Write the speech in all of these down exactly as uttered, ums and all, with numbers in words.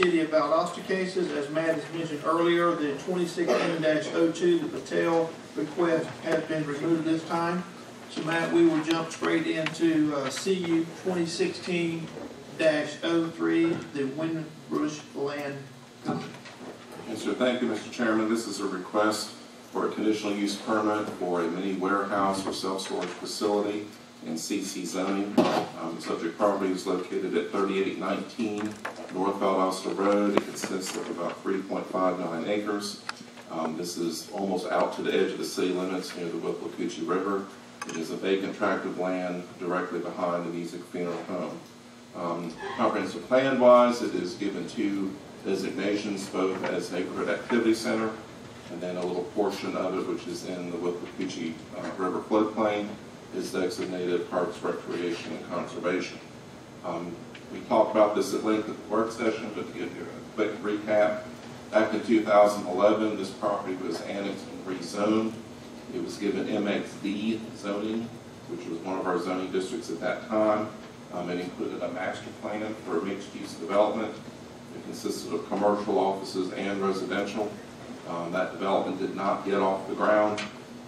City of Valdosta cases. As Matt has mentioned earlier, the twenty sixteen dash oh two, the Patel request, has been removed this time. So Matt, we will jump straight into uh, C U twenty sixteen dash oh three, the Windrush Land Company. Yes, sir. Thank you, Mister Chairman. This is a request for a conditional use permit for a mini warehouse or self-storage facility in C C zoning. Um, the subject property is located at thirty-eight nineteen North Valdosta Road. It consists of about three point five nine acres. Um, this is almost out to the edge of the city limits near the Wupalacoochee River. It is a vacant tract of land directly behind the Music Funeral Home. Um, comprehensive plan-wise, it is given two designations, both as Neighborhood Activity Center and then a little portion of it, which is in the Wupalacoochee uh, River floodplain, is designated Parks, Recreation, and Conservation. Um, we talked about this at length at the work session, but to give you a quick recap, back in two thousand eleven, this property was annexed and rezoned. It was given M X D zoning, which was one of our zoning districts at that time. Um, it included a master plan for a mixed-use development. It consisted of commercial offices and residential. Um, that development did not get off the ground.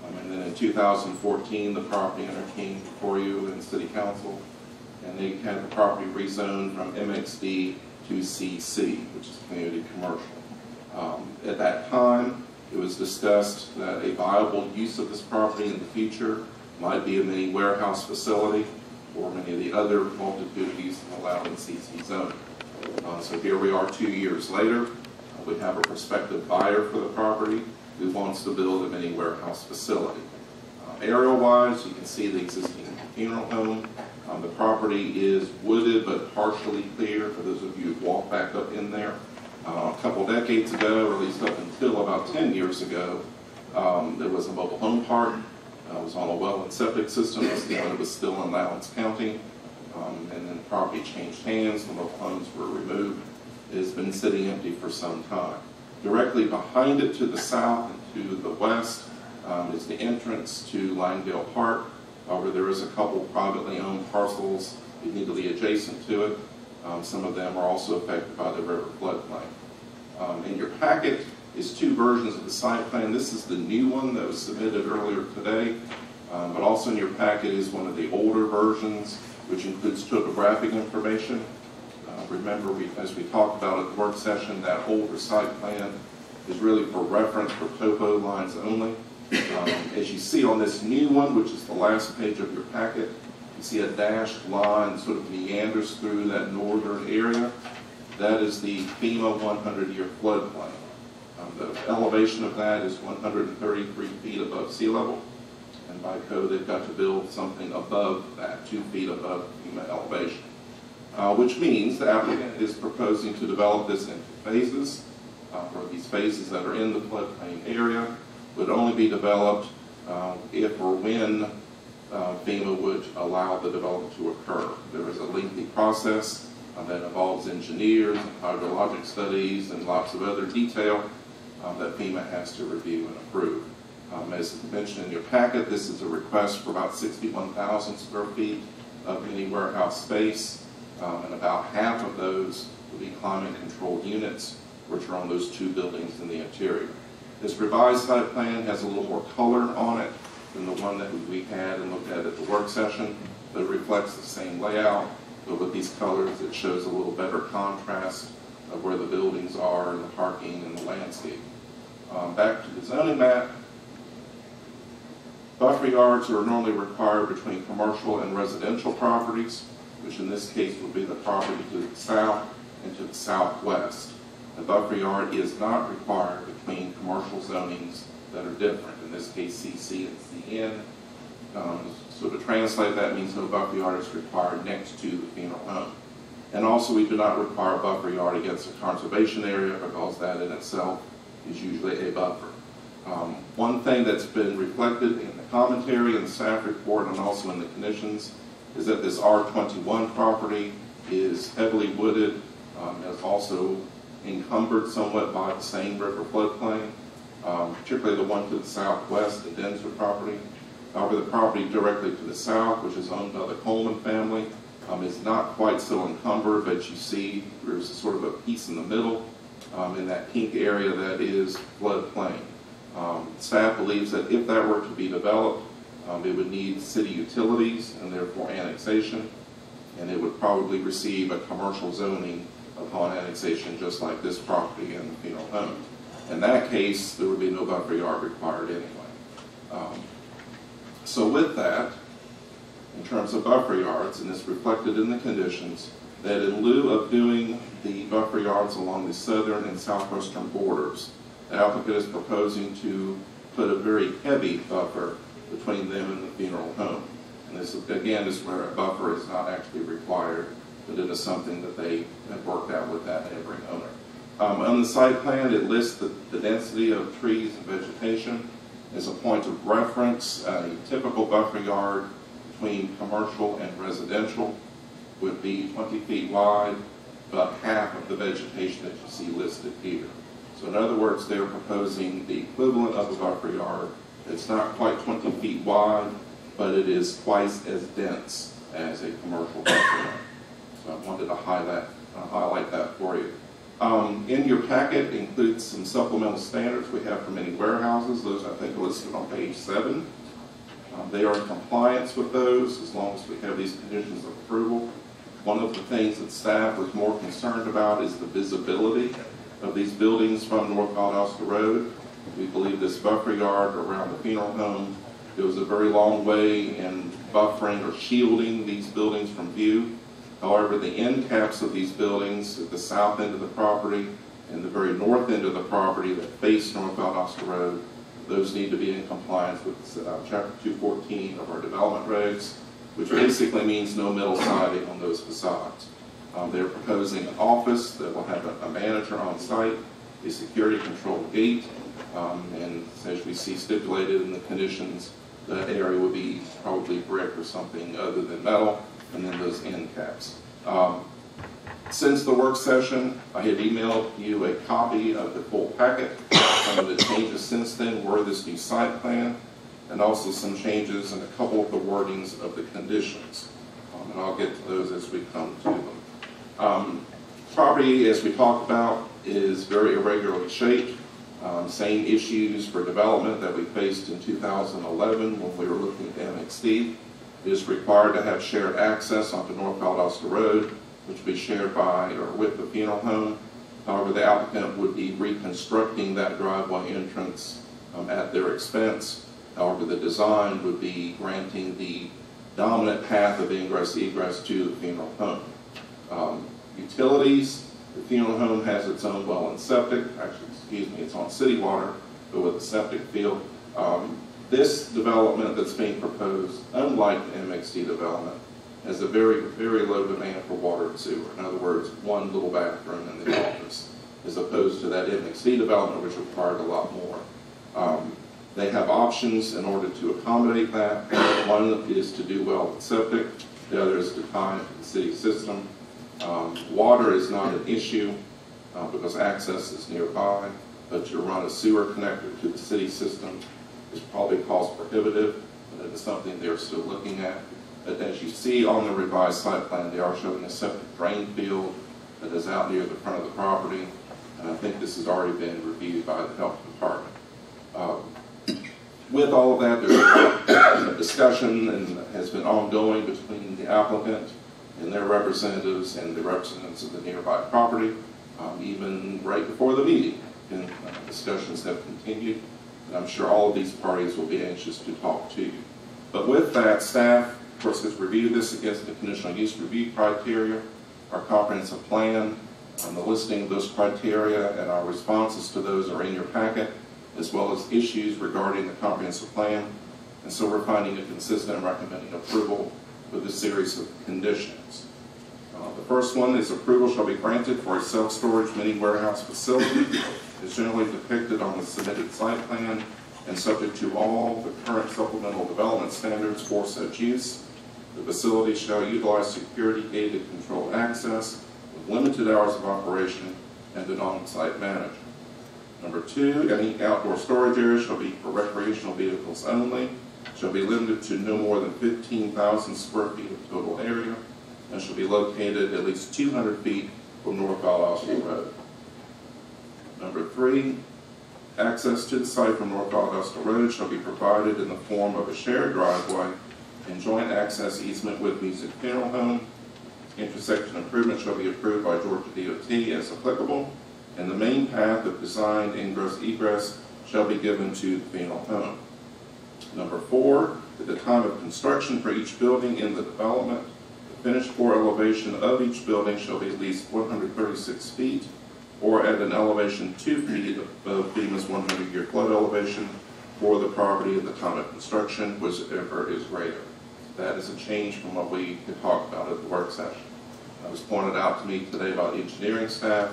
Um, and then in two thousand fourteen, the property owner came before you and City Council, and they had the property rezoned from M X D to C C, which is community commercial. Um, at that time, it was discussed that a viable use of this property in the future might be a mini warehouse facility or many of the other multitude of uses allowed in C C zone. Uh, so here we are two years later. We have a prospective buyer for the property who wants to build a mini warehouse facility. Uh, Aerial-wise, you can see the existing funeral home. Um, the property is wooded but partially clear, for those of you who walk back up in there. Uh, a couple decades ago, or at least up until about ten years ago, um, there was a mobile home park. Uh, it was on a well and septic system. It was still in Lowndes County. Um, and then the property changed hands. The mobile homes were removed. It has been sitting empty for some time. Directly behind it to the south and to the west um, is the entrance to Langdale Park, uh, where there is a couple privately owned parcels immediately adjacent to it. Um, some of them are also affected by the river floodplain. Um, in your packet is two versions of the site plan. This is the new one that was submitted earlier today, um, but also in your packet is one of the older versions, which includes topographic information. Uh, remember, we, as we talked about at the work session, that older site plan is really for reference for topo lines only. Um, as you see on this new one, which is the last page of your packet, you see a dashed line sort of meanders through that northern area. That is the FEMA hundred-year floodplain. Um, the elevation of that is one hundred thirty-three feet above sea level, and by code they've got to build something above that, two feet above FEMA elevation. Uh, which means the applicant is proposing to develop this into phases, uh, or these phases that are in the floodplain area would only be developed uh, if or when uh, FEMA would allow the development to occur. There is a lengthy process uh, that involves engineers, and hydrologic studies, and lots of other detail um, that FEMA has to review and approve. Um, as mentioned in your packet, this is a request for about sixty-one thousand square feet of mini warehouse space. Um, and about half of those will be climate-controlled units, which are on those two buildings in the interior. This revised site plan has a little more color on it than the one that we had and looked at at the work session, but it reflects the same layout, but with these colors it shows a little better contrast of where the buildings are and the parking and the landscape. Um, back to the zoning map. Buffer yards are normally required between commercial and residential properties, which in this case would be the property to the south and to the southwest. The buffer yard is not required between commercial zonings that are different, in this case C C and C N. Um, so to translate that means no buffer yard is required next to the funeral home. And also we do not require a buffer yard against a conservation area because that in itself is usually a buffer. Um, one thing that's been reflected in the commentary and the staff report and also in the conditions is that this R twenty-one property is heavily wooded, um, is also encumbered somewhat by the same river floodplain, um, particularly the one to the southwest, the Denser property. However, the property directly to the south, which is owned by the Coleman family, Um, it's not quite so encumbered, but you see there's sort of a piece in the middle um, in that pink area that is floodplain. Um, staff believes that if that were to be developed, um, it would need city utilities and therefore annexation, and it would probably receive a commercial zoning upon annexation, just like this property and the funeral home. In that case, there would be no buffer yard required anyway. Um, so with that, in terms of buffer yards, and it's reflected in the conditions, that in lieu of doing the buffer yards along the southern and southwestern borders, the applicant is proposing to put a very heavy buffer between them and the funeral home. And this, again, is where a buffer is not actually required, but it is something that they have worked out with that neighboring owner. Um, on the site plan, it lists the, the density of trees and vegetation as a point of reference. A typical buffer yard between commercial and residential would be twenty feet wide, about half of the vegetation that you see listed here. So in other words, they're proposing the equivalent of a buffer yard. It's not quite twenty feet wide, but it is twice as dense as a commercial buffer yard. So I wanted to highlight, uh, highlight that for you. Um, in your packet includes some supplemental standards we have for many warehouses. Those I think are listed on page seven. Um, they are in compliance with those as long as we have these conditions of approval. One of the things that staff was more concerned about is the visibility of these buildings from North Valdosta Road. We believe this buffer yard around the funeral home goes a very long way in buffering or shielding these buildings from view. However, the end caps of these buildings at the south end of the property and the very north end of the property that face North Valdosta Road, those need to be in compliance with uh, Chapter two fourteen of our development regs, which basically means no metal siding on those facades. Um, they're proposing an office that will have a, a manager on site, a security control gate, um, and as we see stipulated in the conditions, that area would be probably brick or something other than metal, and then those end caps. Um, since the work session, I had emailed you a copy of the full packet. Some of the changes since then were this new site plan, and also some changes in a couple of the wordings of the conditions. Um, and I'll get to those as we come to them. Um, property, as we talked about, is very irregularly shaped. Um, same issues for development that we faced in two thousand eleven when we were looking at M X D. It is required to have shared access onto North Valdosta Road, which would be shared by or with the funeral home. However, the applicant would be reconstructing that driveway entrance um, at their expense. However, the design would be granting the dominant path of ingress egress to the funeral home. Um, utilities, the funeral home has its own well and septic. Actually, excuse me, it's on city water, but with a septic field. Um, This development that's being proposed, unlike the M X D development, has a very, very low demand for water and sewer. In other words, one little bathroom in the office, as opposed to that M X D development, which required a lot more. Um, they have options in order to accommodate that. One is to do well with septic. The other is to tie into the city system. Um, water is not an issue uh, because access is nearby, but to run a sewer connector to the city system is probably cost prohibitive, but it is something they're still looking at. But as you see on the revised site plan, they are showing a separate drain field that is out near the front of the property, and I think this has already been reviewed by the health department. Um, with all of that, there's a discussion and has been ongoing between the applicant and their representatives and the representatives of the nearby property. Um, even right before the meeting, and, uh, discussions have continued. I'm sure all of these parties will be anxious to talk to you. But with that, staff, of course, has reviewed this against the conditional use review criteria, our comprehensive plan, and the listing of those criteria, and our responses to those are in your packet, as well as issues regarding the comprehensive plan. And so we're finding it consistent and recommending approval with a series of conditions. Uh, the first one is approval shall be granted for a self-storage mini warehouse facility. Is generally depicted on the submitted site plan and subject to all the current supplemental development standards for such use. The facility shall utilize security gated controlled access with limited hours of operation and an on-site manager. Number two, any outdoor storage area shall be for recreational vehicles only, shall be limited to no more than fifteen thousand square feet of total area, and shall be located at least two hundred feet from North Valdosta Road. Number three, access to the site from North Valdosta Road shall be provided in the form of a shared driveway and joint access easement with Music Funeral Home. Intersection improvement shall be approved by Georgia D O T as applicable, and the main path of designed ingress egress shall be given to the funeral home. Number four, at the time of construction for each building in the development, the finished floor elevation of each building shall be at least one hundred thirty-six feet or at an elevation two feet above FEMA's one hundred year flood elevation for the property at the time of construction, whichever is greater. That is a change from what we had talked about at the work session. That was pointed out to me today by the engineering staff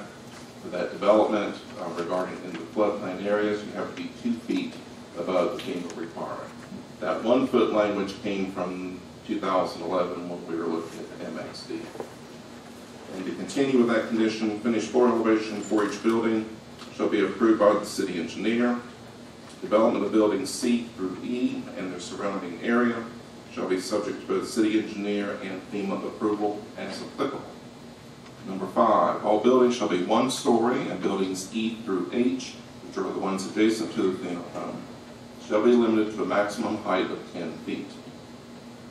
for that development uh, regarding in the floodplain areas, you have to be two feet above the FEMA requirement. That one foot language came from two thousand eleven when we were looking at the M X D. And to continue with that condition, finished floor elevation for each building shall be approved by the city engineer. Development of buildings C through E and their surrounding area shall be subject to both city engineer and FEMA approval as applicable. Number five, all buildings shall be one story and buildings E through H, which are the ones adjacent to the funeral home, shall be limited to a maximum height of ten feet.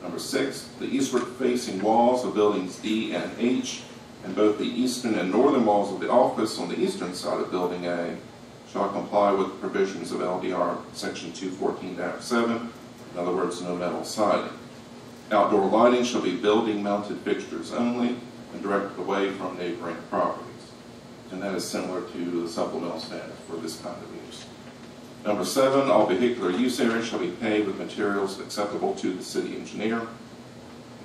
Number six, the eastward facing walls of buildings D and H and both the eastern and northern walls of the office on the eastern side of building A shall comply with provisions of L D R section two fourteen dash seven, in other words, no metal siding. Outdoor lighting shall be building mounted fixtures only and directed away from neighboring properties. And that is similar to the supplemental standard for this kind of use. Number seven, all vehicular use areas shall be paved with materials acceptable to the city engineer.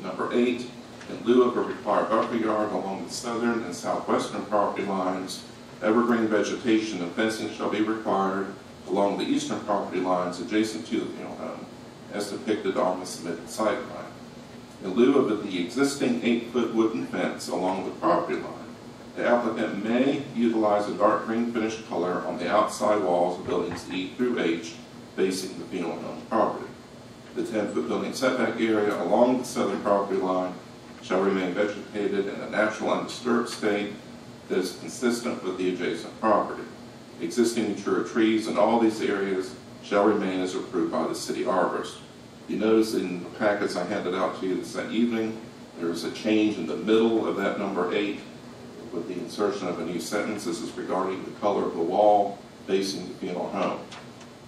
Number eight, in lieu of a required buffer yard along the southern and southwestern property lines, evergreen vegetation and fencing shall be required along the eastern property lines adjacent to the funeral home, as depicted on the submitted site plan. In lieu of the existing eight foot wooden fence along the property line, the applicant may utilize a dark green finished color on the outside walls of buildings E through H facing the funeral home property. The ten foot building setback area along the southern property line shall remain vegetated in a natural undisturbed state that is consistent with the adjacent property. Existing mature trees in all these areas shall remain as approved by the city arborist. You notice in the packets I handed out to you this evening, there is a change in the middle of that number eight with the insertion of a new sentence. This is regarding the color of the wall facing the funeral home.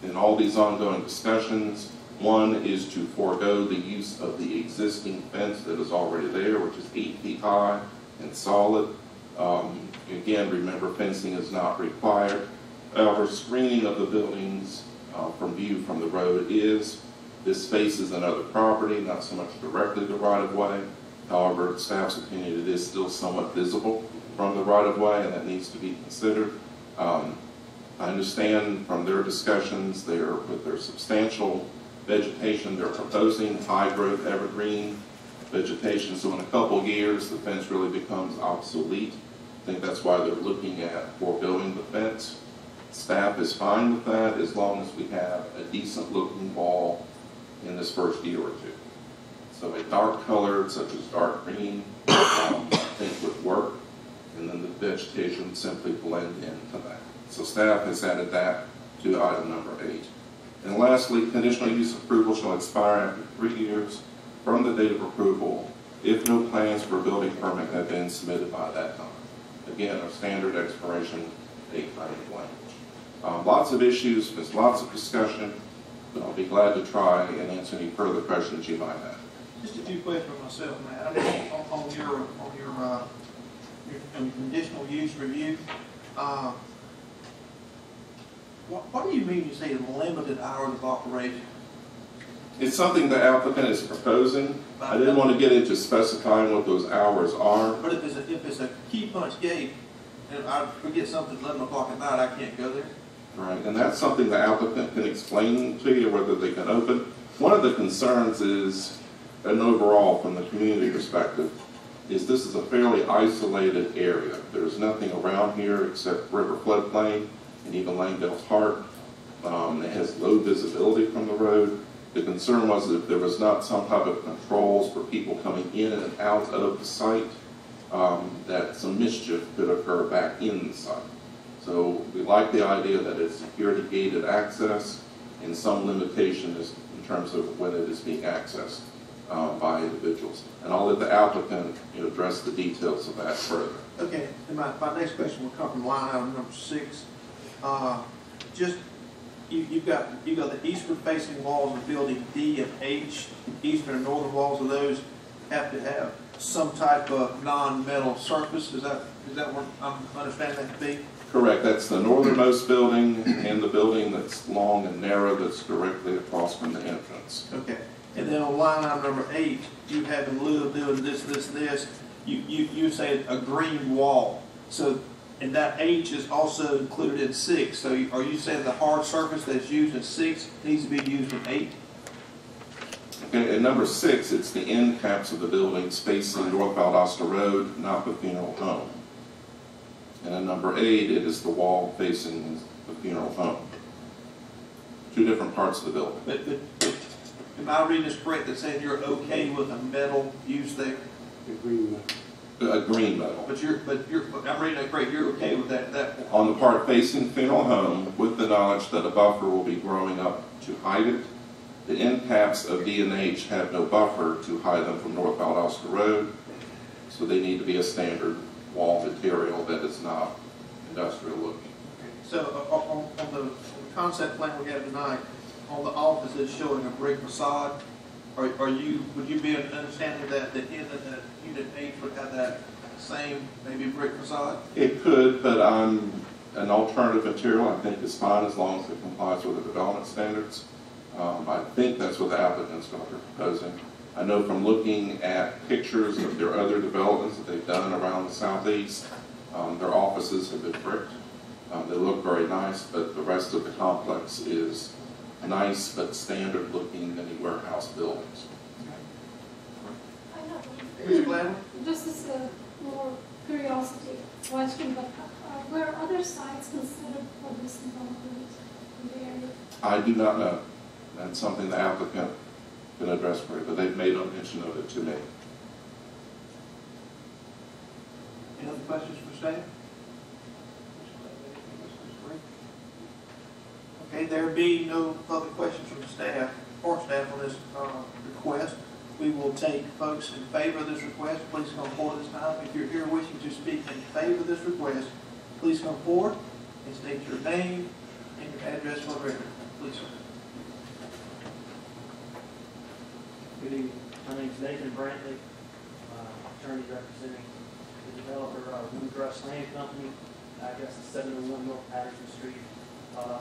In all these ongoing discussions, one is to forego the use of the existing fence that is already there, which is eight feet high and solid. Um, again, remember, fencing is not required. However, screening of the buildings uh, from view from the road is. This faces another property, not so much directly the right-of-way. However, staff's opinion, it is still somewhat visible from the right-of-way, and that needs to be considered. Um, I understand from their discussions, their, with their substantial vegetation, they're proposing high-growth evergreen vegetation, so in a couple years, the fence really becomes obsolete. I think that's why they're looking at foregoing the fence. Staff is fine with that, as long as we have a decent-looking wall in this first year or two. So a dark color, such as dark green, um, I think would work, and then the vegetation simply blend into that. So staff has added that to item number eight. And lastly, conditional use approval shall expire after three years from the date of approval if no plans for a building permit have been submitted by that time. Again, a standard expiration date by the language. Um, lots of issues, there's lots of discussion. I'll be glad to try and answer any further questions you might have. Just a few questions for myself, Matt. I mean, on, on your on your, uh, your um, conditional use review, uh, what, what do you mean you say limited hours of operation? It's something the applicant is proposing. By I didn't want to get into specifying what those hours are. But if it's a, if it's a key punch gate, and I forget something at eleven o'clock at night, I can't go there. Right, and that's something the applicant can explain to you, whether they can open. One of the concerns is, and overall from the community perspective, is this is a fairly isolated area. There's nothing around here except river floodplain and even Langdale Park. Um, it has low visibility from the road. The concern was that if there was not some type of controls for people coming in and out of the site, um, that some mischief could occur back in the site. So we like the idea that it's security gated access and some limitation is in terms of when it is being accessed uh, by individuals. And I'll let the applicant, you know, address the details of that further. Okay, and my, my next question will come from line item number six. Uh, just You, you've got you've got the eastward-facing walls of building D and H. Eastern and northern walls of those have to have some type of non-metal surface. Is that is that what I'm understanding that to be? Correct. That's the northernmost building and the building that's long and narrow that's directly across from the entrance. Okay. And then on line item number eight, you have in lieu of doing this, this, this. You you you say a green wall. So. And that H is also included in six. So are you saying the hard surface that's used in six needs to be used in eight? Okay, at number six, it's the end caps of the building facing right. North Valdosta Road, not the funeral home. And at number eight, it is the wall facing the funeral home. Two different parts of the building. But, but, but am I reading this correct that saying you're okay with a metal use there? Agreed. A green metal. But you're, but you're, I'm reading that great, you're okay with that, that? On the part facing funeral home, with the knowledge that a buffer will be growing up to hide it. The end caps of D and H have no buffer to hide them from North Valdosta Road, so they need to be a standard wall material that is not industrial looking. So uh, on, on, the, on the concept plan we have tonight, on the office is showing a brick facade. Are, are you, would you be understanding that the end of the unit H would have that same maybe brick facade? It could, but I'm an alternative material I think is fine as long as it complies with the development standards. Um, I think that's what the applicant's going to be proposing. I know from looking at pictures of their other developments that they've done around the southeast, um, their offices have been bricked. Um, they look very nice, but the rest of the complex is nice but standard looking mini warehouse buildings. This is a more curiosity question, but were other sites considered for this development in the area? I do not know. That's something the applicant can address for it, but they've made no mention of it to me. Any other questions for staff? Okay, there be no further questions from the staff or staff on this uh, request. We will take folks in favor of this request. Please come forward this time. If you're here wishing to speak in favor of this request, please come forward and state your name and your address for the record. Please, sir. Good evening. My name is Nathan Brantley, uh, attorney representing the developer of uh, Windrush Land Company. I guess it's seven oh one North Patterson Street. Uh,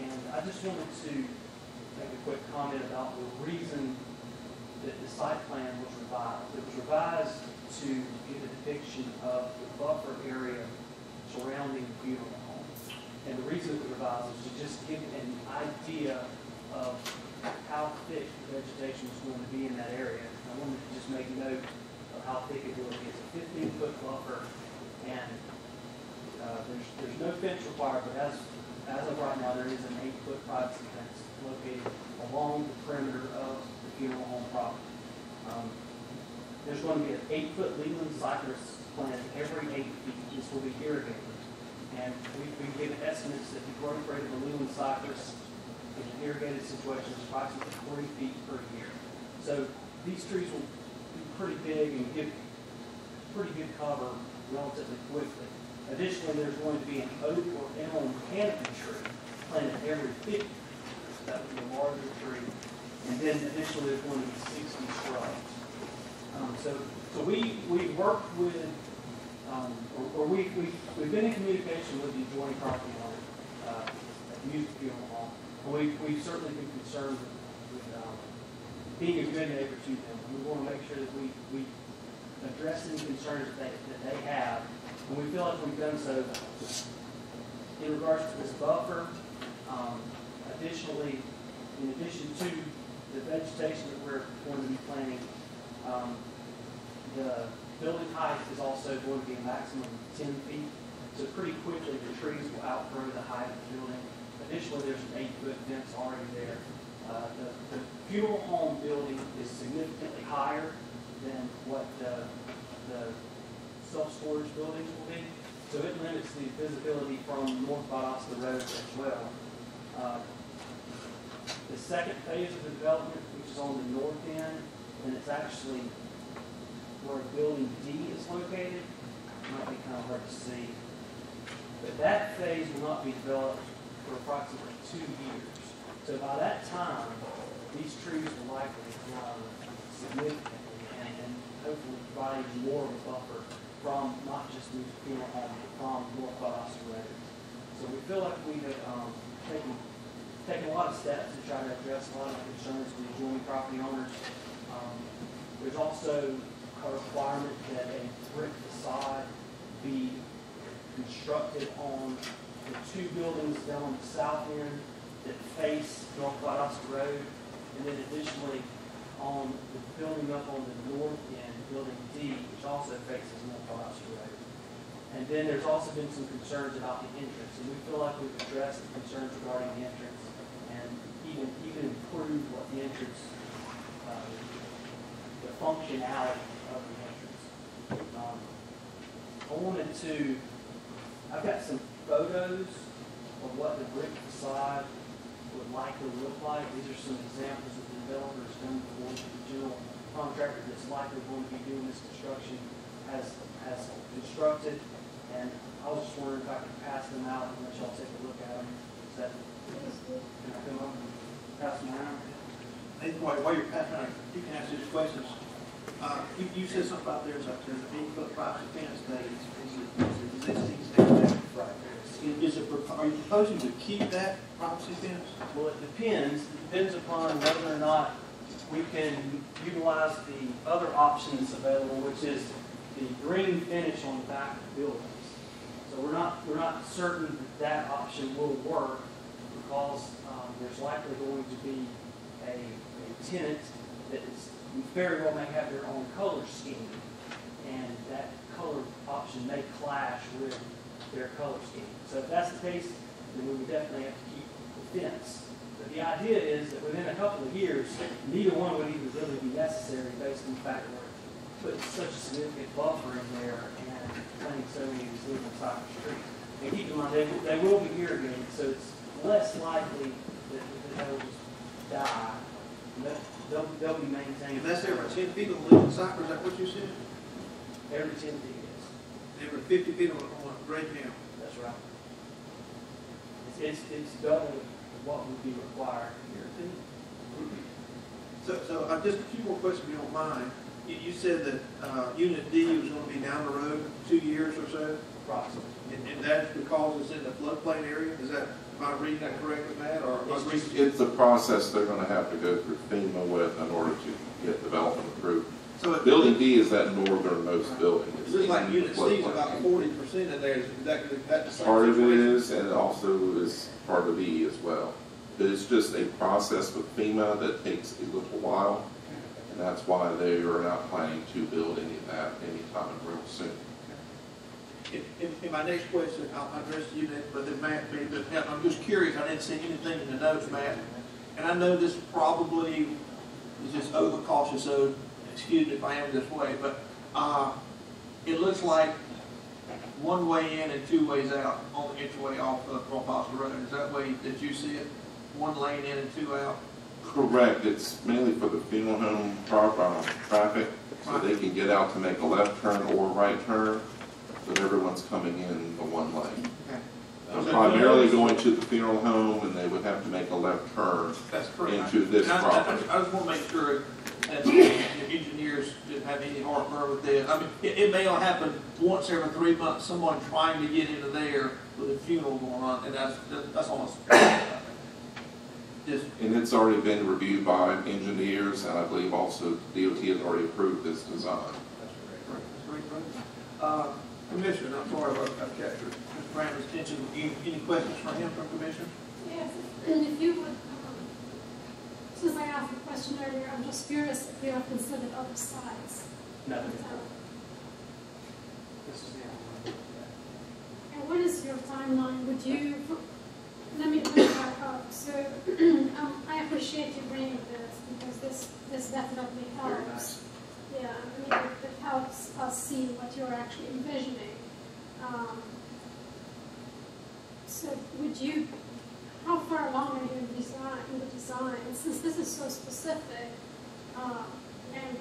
and I just wanted to make a quick comment about the reason that the site plan was revised. It was revised to give a depiction of the buffer area surrounding the funeral home. And the reason it was revised was to just give an idea of how thick the vegetation was going to be in that area. And I wanted to just make note of how thick it will be. It's a fifteen foot buffer, and Uh, there's, there's no fence required, but as, as of right now, there is an eight foot privacy fence located along the perimeter of the funeral home property. Um, there's going to be an eight foot Leyland Cypress plant every eight feet. This will be irrigated. And we've we given estimates that the growth rate of the Leyland Cypress in an irrigated situation is approximately forty feet per year. So these trees will be pretty big and give pretty good cover relatively quickly. Additionally, there's going to be an oak or elm canopy tree planted every fifty. That would be a larger tree. And then additionally, there's going to be sixty shrubs. Um, so, so we we worked with, um, or, or we we we've been in communication with the adjoining property owner uh, at the Music Funeral Home, and we we've certainly been concerned with, with um, being a good neighbor to them. We want to make sure that we we address any concerns that they, that they have. And we feel like we've done so in regards to this buffer. Um, additionally, in addition to the vegetation that we're going to be planting, um, the building height is also going to be a maximum of ten feet. So pretty quickly the trees will outgrow the height of the building. Additionally, there's an eight foot fence already there. Uh, the, the funeral home building is significantly higher than what the, the self-storage buildings will be, so it limits the visibility from North Valdosta Road as well. Uh, the second phase of the development, which is on the north end, and it's actually where building D is located, might be kind of hard to see. But that phase will not be developed for approximately two years. So by that time, these trees will likely decline significantly and, and hopefully providing more of a buffer from not just the funeral home, but from North Valdosta Road. So we feel like we have um, taken, taken a lot of steps to try to address a lot of concerns with adjoining property owners. Um, there's also a requirement that a brick facade be constructed on the two buildings down on the south end that face North Valdosta Road, and then additionally on the building up on the north end, building D, which also faces North Valdosta Road. And then there's also been some concerns about the entrance, and we feel like we've addressed the concerns regarding the entrance and even even improved what the entrance, uh, the functionality of the entrance. Um, I wanted to, I've got some photos of what the brick facade would likely look like. These are some examples of the developers coming forward to the general contractor that's likely going to be doing this construction has, has constructed. And I was just wondering if I could pass them out and let y'all take a look at them. Is that, can I come up and pass them around? Nathan, while you're passing out, you can ask these questions. Uh, you, you said something about there's a eight foot privacy fence that is existing standard. Right. Is it, are you proposing to keep that privacy fence? Well, it depends. It depends upon whether or not we can utilize the other options available, which is the green finish on the back of the buildings. So we're not we're not certain that that option will work because um, there's likely going to be a, a tenant that is very well may have their own color scheme, and that color option may clash with their color scheme. So if that's the case, then we would definitely have to keep the fence. But the idea is that within a couple of years, neither one would even really be necessary based on the fact that we're putting such a significant buffer in there and planting so many of these legal side of the street. And keep in mind, they, they will be irrigated, so it's less likely that, that they'll just die. They'll, they'll be maintained. And that's every ten feet on the legal side, or is that what you said? Every ten feet, yes. Every fifty feet on the right now. That's right. It's, it's, it's double what would be required here. So, so uh, just a few more questions if you don't mind. You, you said that uh, Unit D was going to be down the road two years or so? Approximately. And, and that's because it's in the floodplain area? Is that, am I reading that correctly, Matt? Or it's, just, it's a process they're going to have to go through FEMA with in order to get development approved. So building D is that northernmost right. building. It's just like Unit C is about forty percent of there. Is that, that's the part of it is, and it also is part of E as well. But it's just a process with FEMA that takes a little while, and that's why they are not planning to build any of that anytime real soon. In, in, in my next question, I'll address you, that, but then Matt, but I'm just curious. I didn't see anything in the notes, Matt, and I know this probably is just overcautious, so excuse me if I am this way, but uh, it looks like one way in and two ways out on the entryway off of North Valdosta Road. Is that way that you see it? One lane in and two out? Correct. It's mainly for the funeral home traffic, so right. they can get out to make a left turn or right turn, but everyone's coming in the one lane. Okay. They're so primarily going to the funeral home, and they would have to make a left turn That's into this I, property. I, I just want to make sure that the engineers didn't have any heartburn with this. I mean, it, it may all happen once every three months, someone trying to get into there with a funeral going on, and that's, that's almost... Just, and it's already been reviewed by engineers, and I believe also D O T has already approved this design. That's great. That's great, uh, Commissioner, I'm sorry about I've captured Mister Brandler's attention. Any, any questions for him from Commissioner? Yes, and if you would... Since I asked the question earlier, I'm just curious if you have considered other sides. No. This is the And what is your timeline? Would you, let me back Um, so um, I appreciate you bringing this because this this definitely helps. Nice. Yeah, I mean, it, it helps us see what you're actually envisioning. Um, so would you? How far along are you in design? In the design, and since this is so specific, uh, and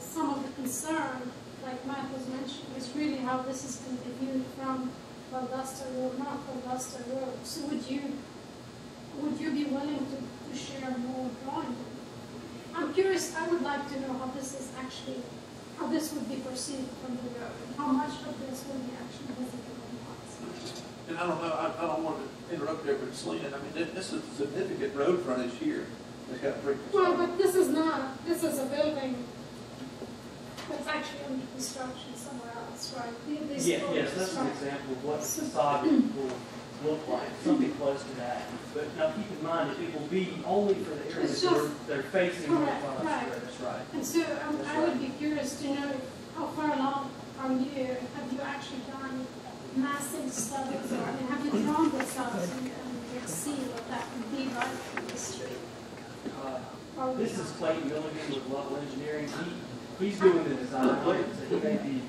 some of the concern, like Mike was mentioning, is really how this is going to be viewed from Valdosta Road, not Valdosta Road. So would you would you be willing to, to share more drawing? I'm curious. I would like to know how this is actually, how this would be perceived from the road, and how much of this would be actually visible on lots. And I don't know. I, I don't want to interrupt there, but Selena, I mean, this is a significant road frontage here. It's got three. Well, but this is not. This is a building. It's actually under construction somewhere else, right? Yeah, yes, that's an example of what the facade will look like, something close to that. But now keep in mind, it will be only for the areas just, they're, they're facing the right, right. That's right. And so um, I right. would be curious to know how far along are you? Have you actually done massive studies? Or, I mean, have you drawn this out so you can see what that would be right from the street? Uh, this is Clayton Milligan with Lovell Engineering. He, He's doing the design of it, so he may be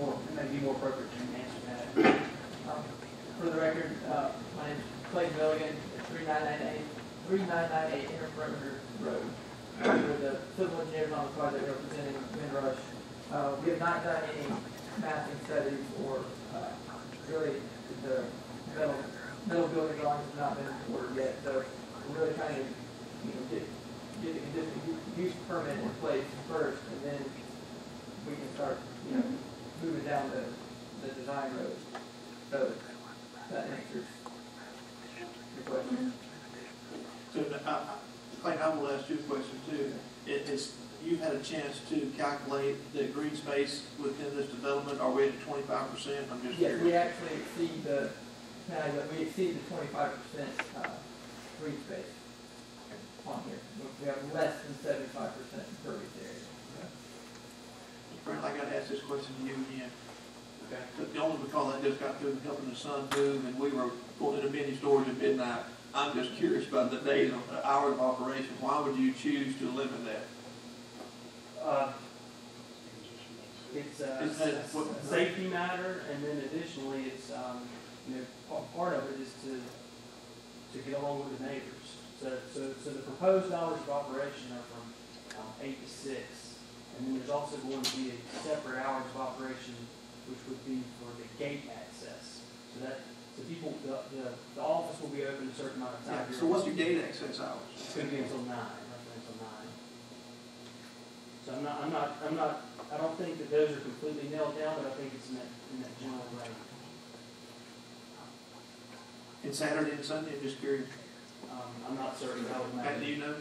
more, it may be more appropriate to answer that. Um, for the record, uh, my name is Clayton Milligan at three nine nine eight Inner Perimeter Road. We're the civil engineers on the project representing Windrush. Uh, we have not done any mapping studies or uh, really the metal, metal building drawings have not been ordered yet, so we're really trying to you know, get get the conditional use permit in place first, and then we can start, you know, mm-hmm. moving down the, the design road. So that answers your question. So, Clayton, I, I, I will ask you a question too. It is, you've had a chance to calculate the green space within this development. Are we at twenty-five percent? I'm just yes, curious. We actually exceed the we exceed the twenty-five percent uh, green space. On here. We have less than seventy-five percent impervious area. Brent, I got to ask this question to you again. Okay. Only because I just got through helping the sun move and we were pulling into many stores at midnight. I'm just curious about the days, the hours of operation. Why would you choose to limit that? Uh, it's a, it's a, a, a safety matter, and then additionally, it's um, you know, part of it is to to get along with the neighbors. So, so, so the proposed hours of operation are from um, eight to six, and then there's also going to be a separate hours of operation, which would be for the gate access. So that so people, the, the, the office will be open a certain amount of time. Yeah, so what's your gate access hours? It's going to be until nine. Until nine. So I'm not, I'm not, I'm not, I don't think that those are completely nailed down, but I think it's in that, in that general range. And Saturday and Sunday, I'm just curious. Um, I'm not certain how it matters. Do you know?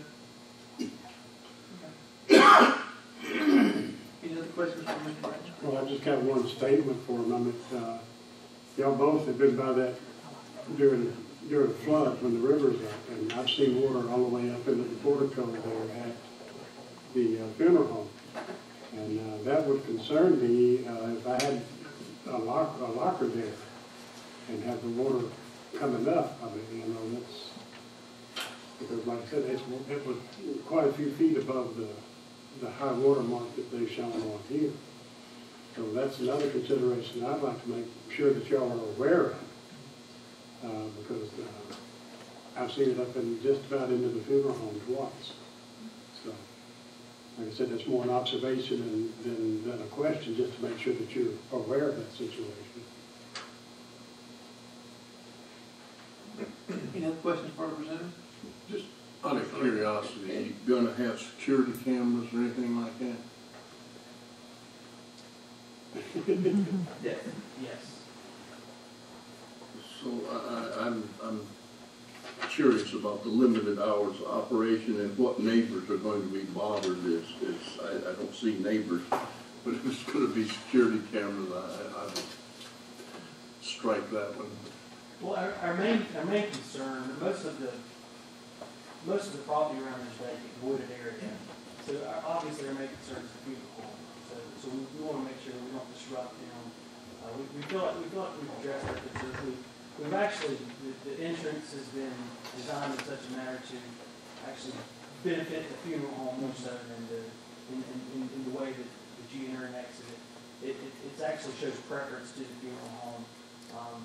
Any other questions from Mister Brantley? Well, I just got one statement for a moment. Uh, Y'all both have been by that during during the flood when the river's up, and I've seen water all the way up into the portico there at the uh, funeral home, and uh, that would concern me uh, if I had a, lock, a locker there and had the water coming up. I mean, you know, that's. Because, like I said, it's, it was quite a few feet above the, the high water mark that they've shown on here. So that's another consideration I'd like to make sure that y'all are aware of, uh, because uh, I've seen it up in just about into the funeral home twice. So, like I said, it's more an observation than, than, than a question, just to make sure that you're aware of that situation. Any other questions for the presenter? Just out of curiosity, are you going to have security cameras or anything like that? Yes. Yes. So I, I, I'm, I'm curious about the limited hours of operation and what neighbors are going to be bothered. It's, it's, I, I don't see neighbors, but if it's going to be security cameras, I, I would strike that one. Well, our, our, main, our main concern, most of the Most of the property around this vacant wooded area, so obviously our main concern is the funeral home. So, so we, we want to make sure we don't disrupt them. Uh, we, we feel like we feel like we've addressed that. We, We've actually, the, the entrance has been designed in such a manner to actually benefit the funeral home more so than the, in, in, in the way that, that you enter and exit it. It, it. It actually shows preference to the funeral home. Um,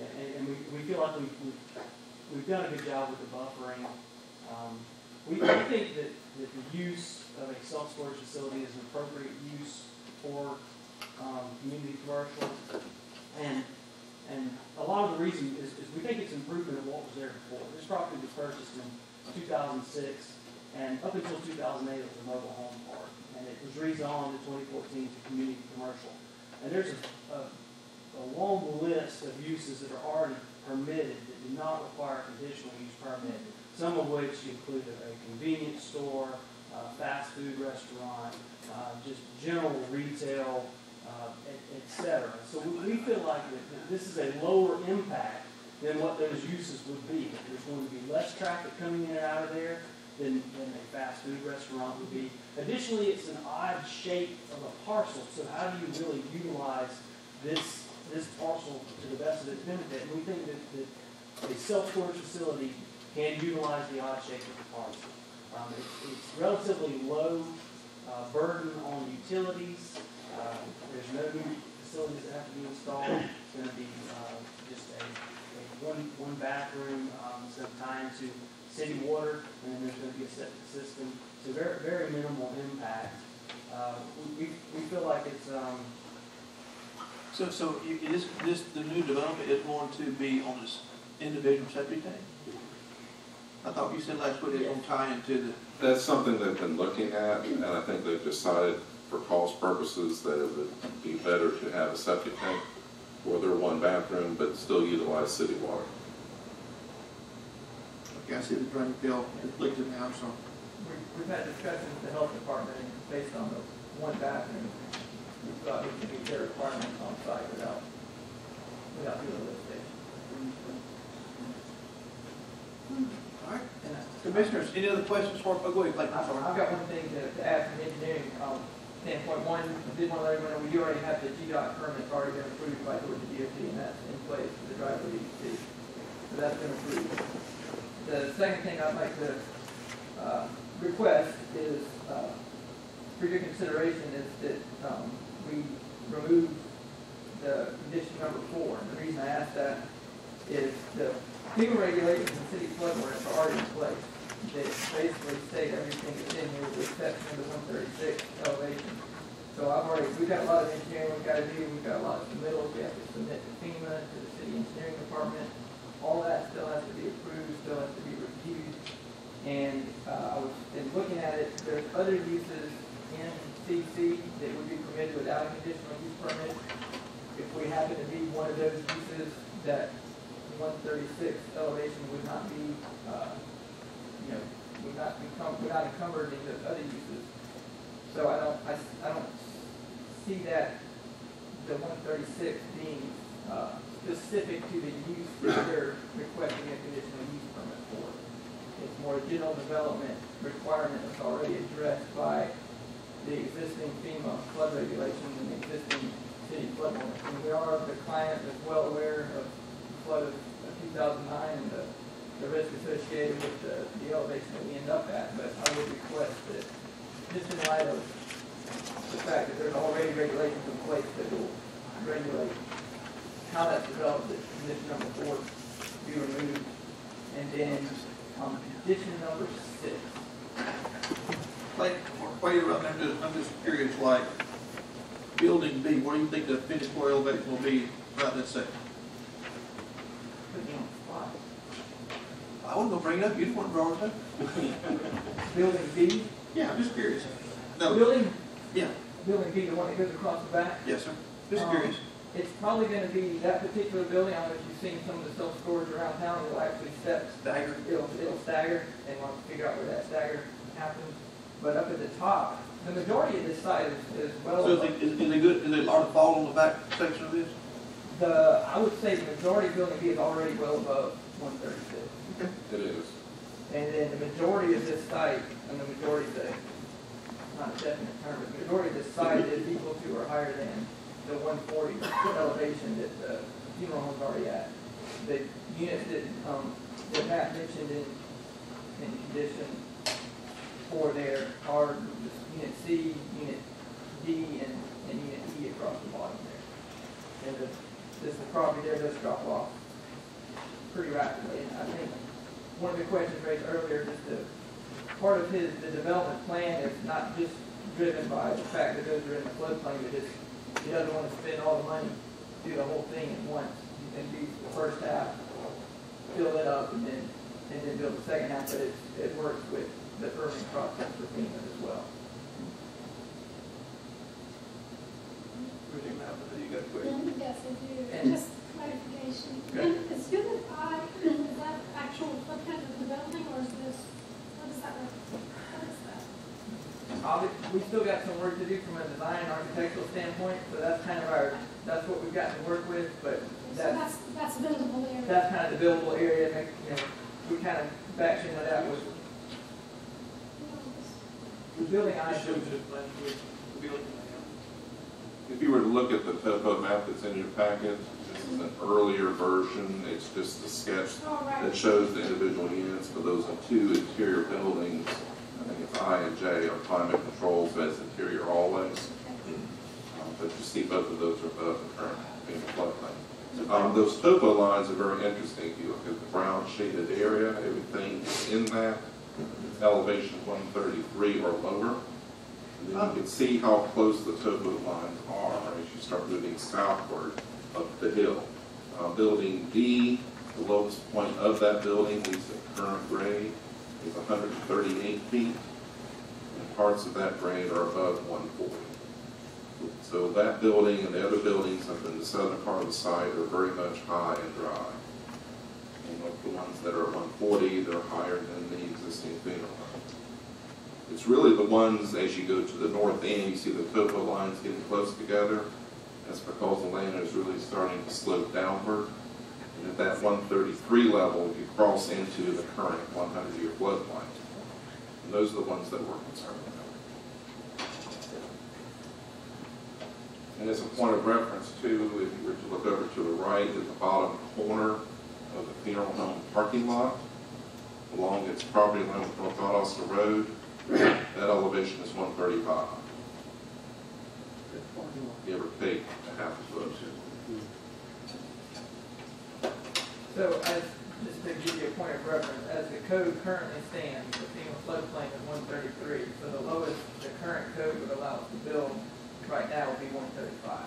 and and we, we feel like we've, we've, we've done a good job with the buffering. Um, we think that, that the use of a self-storage facility is an appropriate use for um, community commercial. And and a lot of the reason is, is we think it's an improvement of what was there before. This property was purchased in two thousand six, and up until two thousand eight, it was a mobile home park. And it was rezoned in twenty fourteen to community commercial. And there's a, a, a long list of uses that are already permitted that do not require a conditional use permit, some of which include a, a convenience store, a fast food restaurant, uh, just general retail, uh, et cetera. So we, we feel like that, that this is a lower impact than what those uses would be. There's going to be less traffic coming in and out of there than, than a fast food restaurant would be. Additionally, it's an odd shape of a parcel, so how do you really utilize this this parcel to the best of its benefit? And we think that, that a self-storage facility can utilize the odd shape of the parcel. Um, it, it's relatively low uh, burden on utilities. Uh, there's no new facilities that have to be installed. It's going to be uh, just a, a one, one bathroom. Um, it's going to tie into city water, and then there's going to be a septic system. So very, very minimal impact. Uh, we, we feel like it's... Um, so so is this, the new development is going to be on this individual septic tank? I thought you said last week it's going to tie into the... That's something they've been looking at, and I think they've decided for cost purposes that it would be better to have a septic tank for their one bathroom, but still utilize city water. Okay, I see the drain bill conflicted now, so... We've had discussions with the health department, and based on the one bathroom, we thought it could meet their requirements on site without, without doing this station. All right. Commissioners, any other questions for oh, go ahead, Clayton. I've got one thing to, to ask from engineering um, standpoint. One, I did want to let everyone know you already have the G DOT permits already been approved by Georgia D O T, and that's in place for the driveway E C. So that's been approved. The second thing I'd like to uh, request is, uh, for your consideration, is that um, we remove the condition number four. And the reason I ask that is the FEMA regulations and city flood warrants are already in place. They basically state everything that's in here with the exception of the one thirty-six elevation. So I've already, we've got a lot of engineering we've got to do, we've got a lot of submittals we have to submit to FEMA, to the city engineering department. All that still has to be approved, still has to be reviewed. And uh, I was in looking at it, there's other uses in C C that would be permitted without a conditional use permit. If we happen to be one of those uses, that one thirty-six elevation would not be, uh, you know, would not become, would not encumbered into other uses. So I don't, I, I don't see that the one thirty-six being uh, specific to the use that they're requesting a conditional use permit for. It's more general development requirement that's already addressed by the existing FEMA flood regulations and the existing city flood warrants. And we are, the client is well aware of flood of two thousand nine and the, the risk associated with the, the elevation that we end up at, but I would request that, just in light of the fact that there's already regulations in place that will regulate how that's developed, that condition number four be removed. And then um, condition number six. Like, while you're up, I'm just, I'm just curious, like, building B, what do you think the finished floor elevation will be right this second? I wasn't going to bring it up. You just want to draw it up. Building B? Yeah, I'm just curious. No. Building? Yeah. Building B, the one that goes across the back? Yes, sir. Just um, curious. It's probably going to be that particular building. I don't know if you've seen some of the self-storage around town. It'll actually step. Stagger. It'll, it'll stagger, and we'll have to figure out where that stagger happens. But up at the top, the majority of this site is, is well. So is it, is, is it good? Is it a lot of fall on the back section of this? The, I would say the majority of building B is already well above one thirty-six. It is. And then the majority of this site, and the majority of the, not a definite term, but the majority of this site is equal to or higher than the one forty elevation that the funeral home's already at. the units that, um, that Matt mentioned in, in condition four there are unit C, unit D, and, and unit E across the bottom there. And the, this the property there does drop off pretty rapidly. And I think one of the questions raised earlier is the part of his the development plan is not just driven by the fact that those are in the floodplain, but just he doesn't want to spend all the money, do the whole thing at once, and do the first half, fill it up, and then and then build the second half. But it it works with the permitting process for FEMA as well. You got a question? Yes, I do. Just clarification. Okay. Is unit I, is that actual flood kind of developing, or is this, what is that? What is that? Obviously, we still got some work to do from a design and architectural standpoint, so that's kind of our, that's what we've got to work with, but that's, so that's, that's buildable area. That's kind of the buildable area. That, you know, we kind of factioned that out with the building I showed you. If you were to look at the topo map that's in your packet, this is an earlier version. It's just a sketch that shows the individual units, but those are two interior buildings. I think it's I and J are climate controls, but it's interior always. Um, but you see both of those are above the current being floodplain. Um, those topo lines are very interesting. If you look at the brown shaded area, everything is in that. It's elevation one thirty-three or lower. And then you can see how close the topo lines are as you start moving southward up the hill. Uh, building D, the lowest point of that building, at least at current grade, is one hundred thirty-eight feet, and parts of that grade are above one forty. So that building and the other buildings up in the southern part of the site are very much high and dry. And like the ones that are at one forty, they're higher than the existing funeral home. It's really the ones, as you go to the north end, you see the topo lines getting close together. That's because the land is really starting to slope downward. And at that one thirty-three level, you cross into the current hundred-year floodplain. And those are the ones that we're concerned about. And as a point of reference, too, if you were to look over to the right, at the bottom corner of the funeral home parking lot, along its property line with North Valdosta Road, that elevation is one thirty-five. Give or take a half a foot. So, as, just to give you a point of reference, as the code currently stands, the FEMA floodplain is one thirty-three. So the lowest the current code would allow us to build right now would be one thirty-five.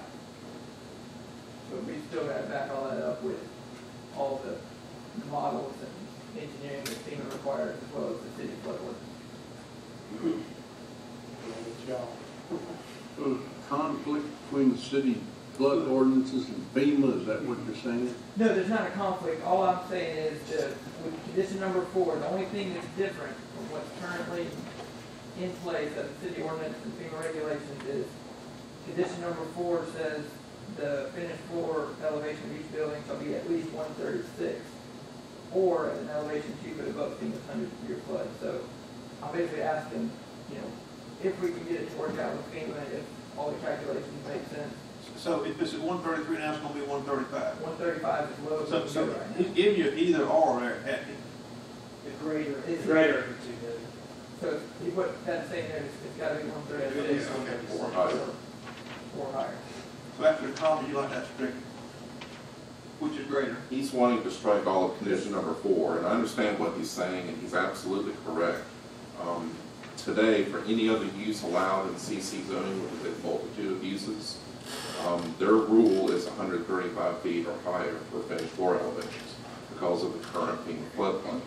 So we still got to back all that up with all the models and engineering that FEMA requires, as well as the city flood ordinance. Uh, conflict between the city flood ordinances and FEMA, is that what you're saying? No, there's not a conflict. All I'm saying is that with condition number four, the only thing that's different from what's currently in place of the city ordinance and FEMA regulations is condition number four says the finished floor elevation of each building shall be at least one thirty-six or an elevation two foot above FEMA's hundred-year flood. So I'm basically asking, you know, if we can get it to work out with FEMA, if all the calculations make sense. So if it's at one thirty-three now, it's going to be one thirty-five. one thirty-five is low. So, so right give you either or there. It's greater. It's greater. So what that's saying there is it's got to be one thirty-six. Yeah, okay. Or higher. Or higher. So after the comma, you like that strict, which is greater. He's wanting to strike all of condition number four, and I understand what he's saying, and he's absolutely correct. Um, today, for any other use allowed in C C zoning, which is a multitude of uses, um, their rule is one thirty-five feet or higher for finished floor elevations because of the current FEMA floodplain.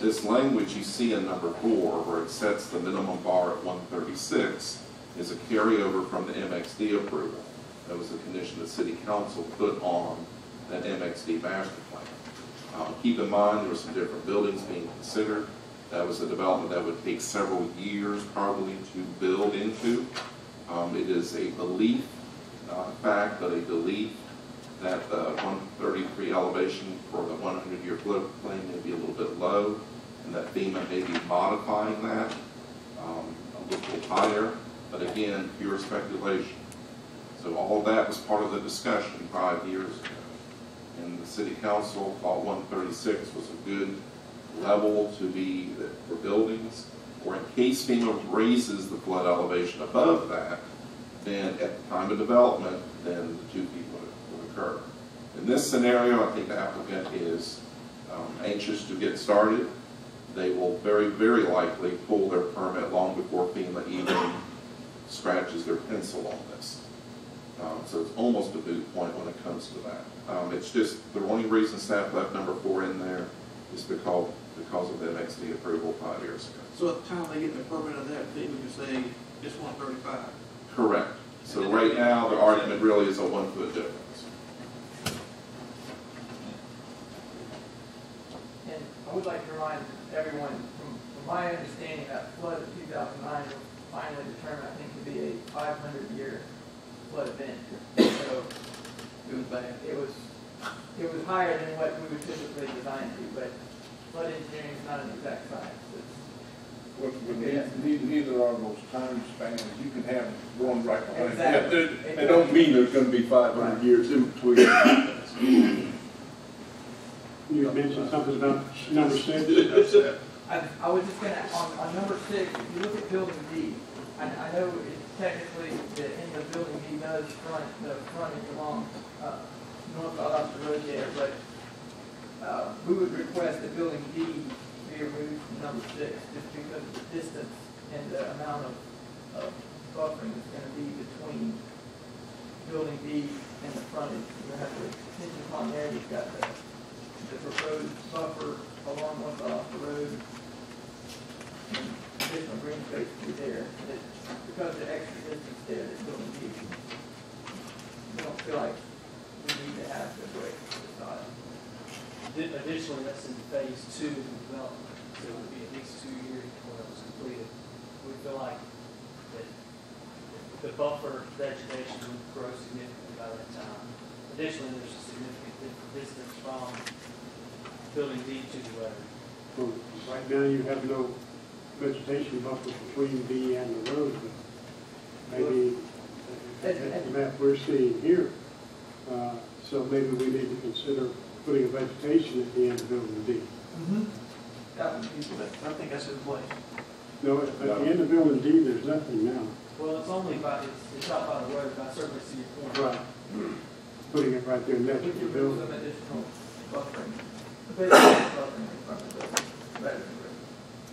This language you see in number four, where it sets the minimum bar at one thirty-six, is a carryover from the M X D approval. That was the condition the City Council put on that M X D master plan. Um, keep in mind, there were some different buildings being considered. That was a development that would take several years probably to build into. Um, it is a belief, not a fact, but a belief that the one thirty-three elevation for the hundred-year floodplain may be a little bit low, and that FEMA may be modifying that um, a little higher, but again, pure speculation. So all of that was part of the discussion five years ago. and the city council thought one thirty-six was a good level to be for buildings, or in case FEMA raises the flood elevation above that, then at the time of development, then the two feet would, would occur. In this scenario, I think the applicant is um, anxious to get started. They will very, very likely pull their permit long before FEMA even scratches their pencil on this. Um, so it's almost a moot point when it comes to that. Um, it's just the only reason staff left number four in there is because because of the M X D approval five years ago. So at the time they get the permit of that, FEMA can say it's one thirty-five. Correct. So right now the argument really is a one foot difference. And I would like to remind everyone, from, from my understanding, that flood of two thousand nine was finally determined, I think, to be a five hundred year flood event. So it was bad. It was it was higher than what we would typically design to, but flood engineering is not an exact science. Well, neither, neither are those time spans. You can have one right behind. Exactly. Exactly. They don't mean there's going to be five hundred right. years in between. You mentioned something about number six. I, I was just going to, on, on number six, if you look at building D, I, I know it's technically the end of building D does front, the front is along uh, north Valdosta Road there, but uh, we would request that building D be removed from number six just because of the distance and the amount of, of buffering that's going to be between building D and the frontage. You have to continue upon there. You've got the, the proposed buffer along with off the road and additional green space through there. That because of the extra distance there, that building D, we don't feel like we need to have the break to the side. Additionally, that's in phase two of the development, so it would be at least two years before that was completed. We feel like that the buffer vegetation would grow significantly by that time. Additionally, there's a significant distance from building D to the road. Well, right now you have no vegetation buffer between D and the road, but maybe that's the map we're seeing here. Uh, so maybe we need to consider putting a vegetation at the end of building D. Mm-hmm. That would be good. I think that's in place. No, at the end of building D, there's nothing now. Well, it's only by the, it's not by the road, but I certainly see your point. Right. Mm-hmm. Putting it right there next to the building. Some additional buffering.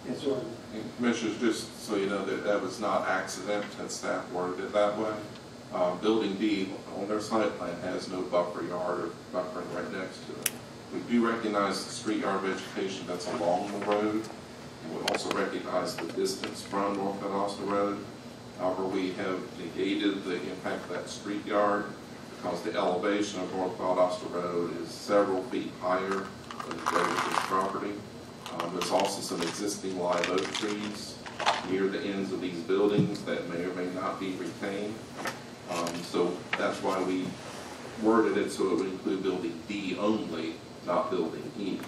Yes, sir. Commissioners, just so you know, that that was not accident, and staff worded it that way. Uh, building D on their site plan has no buffer yard or buffering right next to it. We do recognize the street yard vegetation that's along the road, and we also recognize the distance from North Valdosta Road. However, we have negated the impact of that street yard because the elevation of North Valdosta Road is several feet higher than the Georgia property. Um, there's also some existing live oak trees near the ends of these buildings that may or may not be retained. Um, so that's why we worded it so it would include building D only, not building E.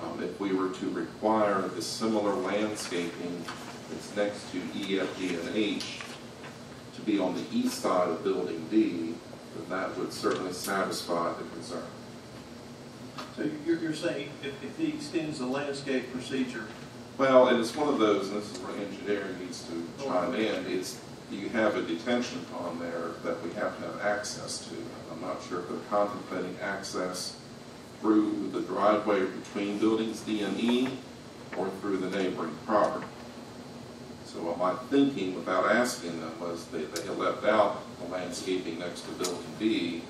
Um, if we were to require the similar landscaping that's next to E, F, G, and H to be on the east side of building D, then that would certainly satisfy the concern. So you're, you're saying if, if he extends the landscape procedure? Well, and it's one of those, and this is where engineering needs to chime in, it's you have a detention pond there that we have to have access to. I'm not sure if they're contemplating access through the driveway between buildings D and E or through the neighboring property. So my thinking, without asking them, was they, they left out the landscaping next to building D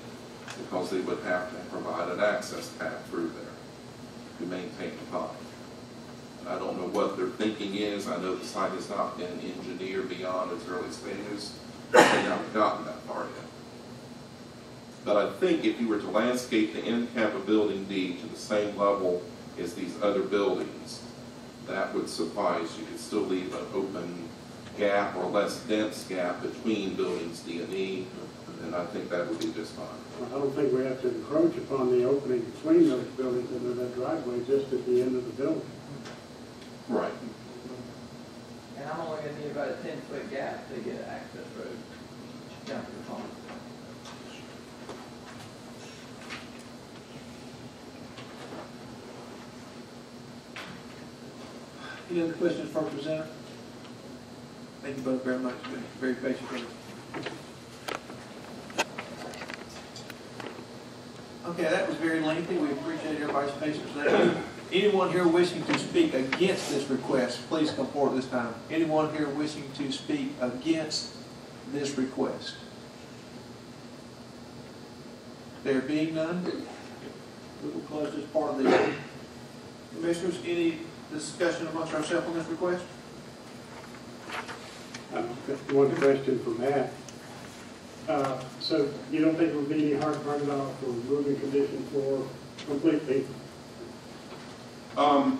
because they would have to provide an access path through there to maintain the pond. I don't know what their thinking is. I know the site has not been engineered beyond its early stages. They haven't gotten that far yet. But I think if you were to landscape the end cap of building D to the same level as these other buildings, that would suffice. You could still leave an open gap or less dense gap between buildings D and E, and I think that would be just fine. Well, I don't think we have to encroach upon the opening between those buildings and that driveway just at the end of the building. Right. And I'm only going to need about a ten foot gap to get an access road down to the pond. Any other questions for our presenter? Thank you both very much. Very patient. Okay, that was very lengthy. We appreciate everybody's patience today. Anyone here wishing to speak against this request, please come forward this time. Anyone here wishing to speak against this request? There being none, we will close this part of the meeting. Commissioners, any discussion amongst ourselves on this request? Um, one question for Matt. Uh, so you don't think it would be any hard part at all for removing condition four completely? Um,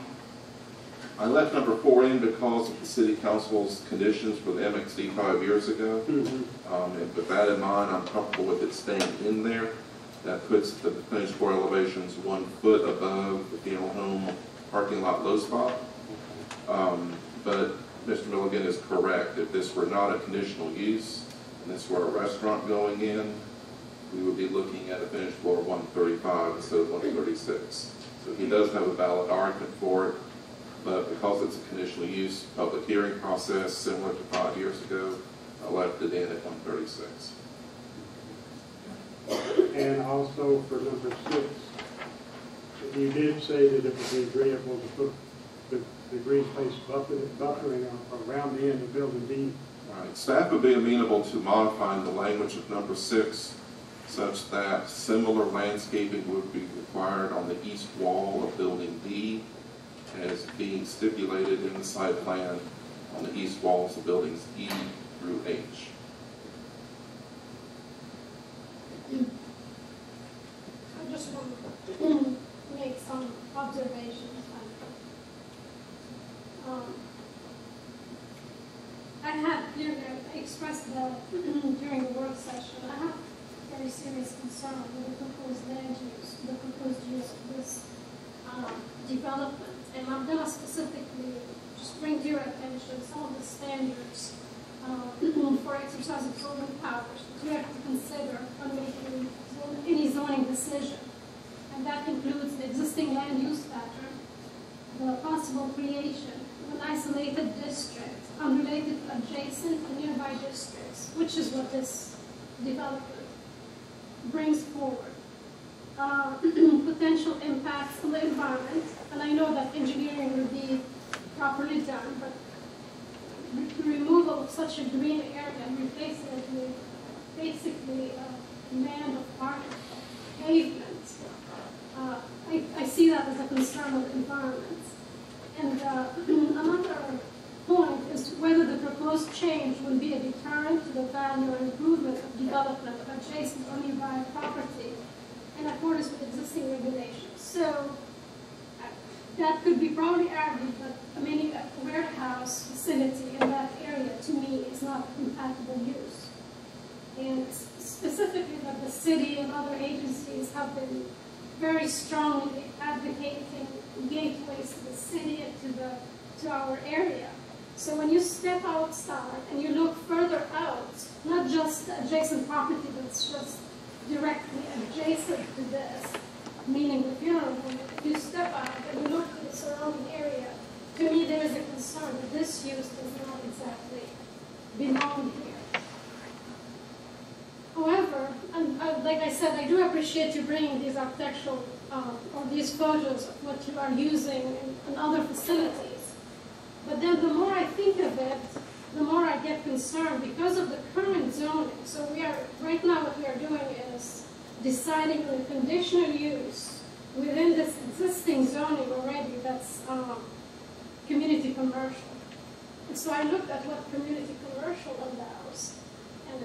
I left number four in because of the city council's conditions for the M X D five years ago. Mm-hmm. um, and with that in mind, I'm comfortable with it staying in there. That puts the finished floor elevations one foot above the funeral home parking lot low spot. Um, but Mister Milligan is correct. If this were not a conditional use, and this were a restaurant going in, we would be looking at a finished floor one thirty-five instead of one thirty-six. So he does have a valid argument for it, but because it's a conditional use public hearing process similar to five years ago, I left it in at one thirty-six. And also for number six, you did say that it would be agreeable to put the, the green space buffering around the end of building B. All right. Staff would be amenable to modifying the language of number six such that similar landscaping would be required on the east wall of building B as being stipulated in the site plan on the east walls of buildings E through H. I just want to make some observations. Um, I have, you know, expressed the, during the work session, I have very serious concern with the proposed land use, the proposed use of this uh, development. And I'm going to specifically just bring to your attention some of the standards Uh, for exercise of zoning powers that you have to consider when making any zoning decision. And that includes the existing land use pattern, the possible creation of an isolated district, unrelated adjacent and nearby districts, which is what this development brings forward. Uh, potential impacts on the environment, and I know that engineering will be properly done, but the removal of such a green area and replacing it with basically a land of park pavement. Uh, I, I see that as a concern of the environment. And uh, another point is whether the proposed change will be a deterrent to the value or improvement of development of adjacent or nearby property in accordance with existing regulations. So that could be probably argued, but I mean, a warehouse facility in that area, to me, is not a compatible use. And specifically that the city and other agencies have been very strongly advocating gateways to the city and to, the, to our area. So when you step outside and you look further out, not just the adjacent property that's just directly adjacent to this, meaning the funeral home, if you step out and you look at the surrounding area, to me there is a concern that this use does not exactly belong here. However, and, uh, like I said, I do appreciate you bringing these architectural um, or these photos of what you are using in, in other facilities. But then the more I think of it, the more I get concerned because of the current zoning. So we are, right now what we are doing is deciding on a conditional use within this existing zoning already that's um, community commercial. And so I looked at what community commercial allows. And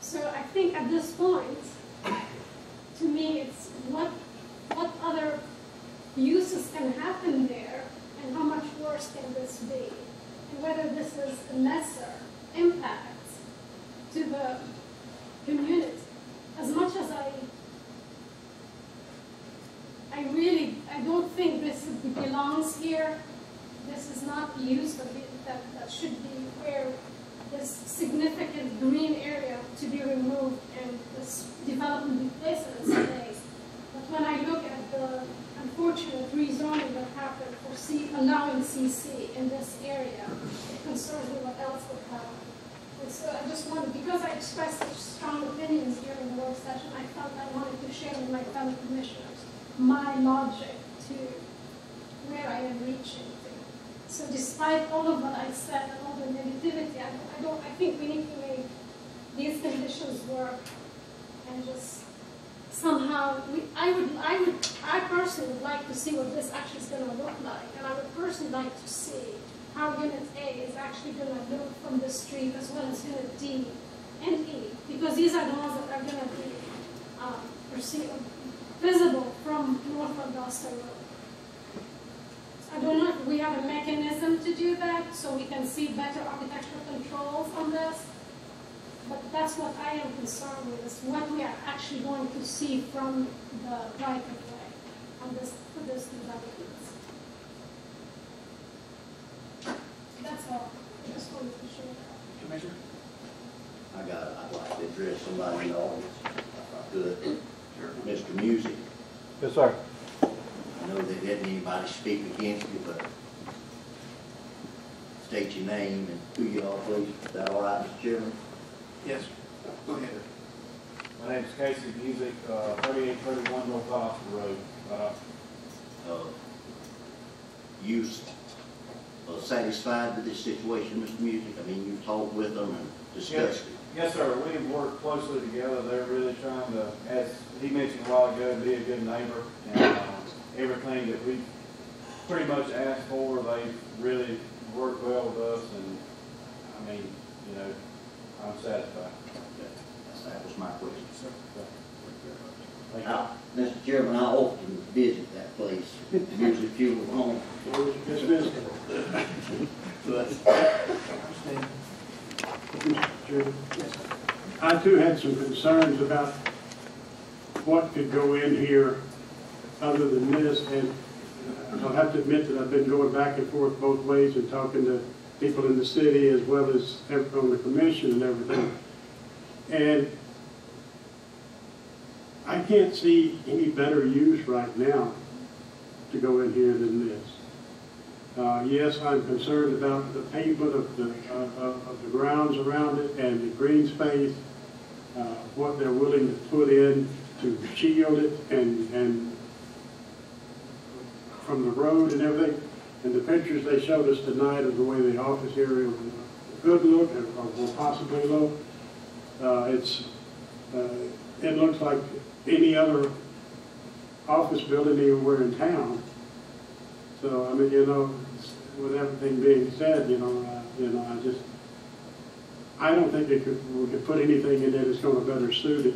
so I think at this point, to me, it's what, what other uses can happen there and how much worse can this be? And whether this is a lesser impact to the community. As much as I, I really, I don't think this belongs here. This is not the use of it that, that should be where this significant green area to be removed and this development be placed in its place. But when I look at the unfortunate rezoning will happen for C, allowing C C in this area, it concerns me what else would happen. And so I just wanted, because I expressed such strong opinions during the work session, I felt I wanted to share with my fellow commissioners my logic to where I am reaching to. So despite all of what I said and all the negativity, I don't, I, don't, I think we need to make these conditions work and just somehow, we, I would, I would, I personally would like to see what this actually is going to look like, and I would personally like to see how Unit A is actually going to look from the street as well as Unit D and E, because these are the ones that are going to be um, perceived, visible from North Valdosta Road. I don't know if we have a mechanism to do that, so we can see better architectural controls on this. But that's what I am concerned with, is what we are actually going to see from the right of way on this, for this development. That's all. I just wanted to share that. Commissioner? I got it. I'd like to address somebody in the audience, if I could. Sure. Mister Music. Yes, sir. I know they didn't anybody speak against you, but state your name and who you are, please. Is that all right, Mister Chairman? Yes, sir. Go ahead. My name is Casey Music, uh, thirty-eight thirty-one North Austin Road. Uh, uh, you uh, satisfied with this situation, Mister Music? I mean, you talked with them and discussed it. Yes, sir. We've worked closely together. They're really trying to, as he mentioned a while ago, be a good neighbor. And uh, everything that we pretty much asked for, they've really worked well with us. And, I mean, you know, I'm satisfied. Okay. That was my question, sir. Thank you. Now, Mister Chairman, I often visit that place, Music Funeral Home. It's visible. I too had some concerns about what could go in here other than this, and I'll have to admit that I've been going back and forth both ways and talking to people in the city as well as on the commission and everything. And I can't see any better use right now to go in here than this. Uh, yes, I'm concerned about the pavement of the, uh, of the grounds around it and the green space, uh, what they're willing to put in to shield it and, and from the road and everything. And the pictures they showed us tonight of the way the office area could look or will possibly look, uh, it's, uh, it looks like any other office building anywhere in town. So, I mean, you know, with everything being said, you know, I, you know, I just, I don't think they could, we could put anything in there that's going to better suit it,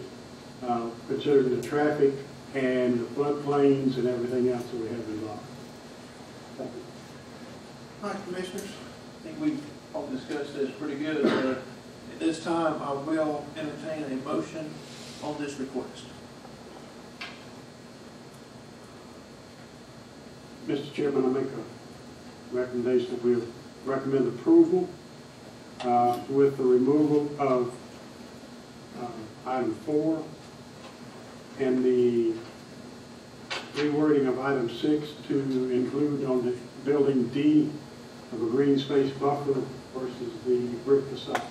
uh, considering the traffic and the floodplains and everything else that we have involved. Thank you. All right, Commissioners, I think we've all discussed this pretty good. Uh, at this time, I will entertain a motion on this request. Mister Chairman, I make a recommendation that we recommend approval uh, with the removal of uh, item four and the rewording of item six to include on the building D of a green space buffer versus the brick facade.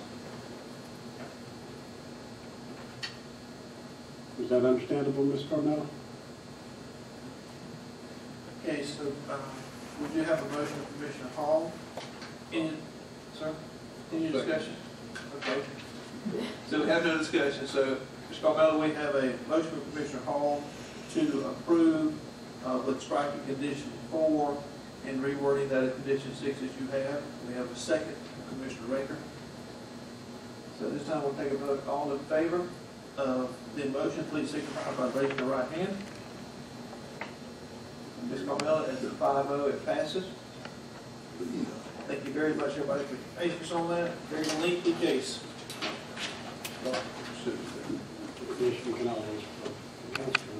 Is that understandable, Miz Carmella? Okay, so um, we do have a motion of Commissioner Hall. Any, sir? Any discussion? Okay. So we have no discussion. So, Miz Carmella, we have a motion of Commissioner Hall to approve uh, with striking condition four and rewording that at condition six as you have. We have a second from Commissioner Raker. So this time we'll take a vote. All in favor of the motion, please signify by raising the right hand. Miz Carmella, as a five oh, it passes. Thank you very much, everybody, for your patience on that. Very lengthy case. Well,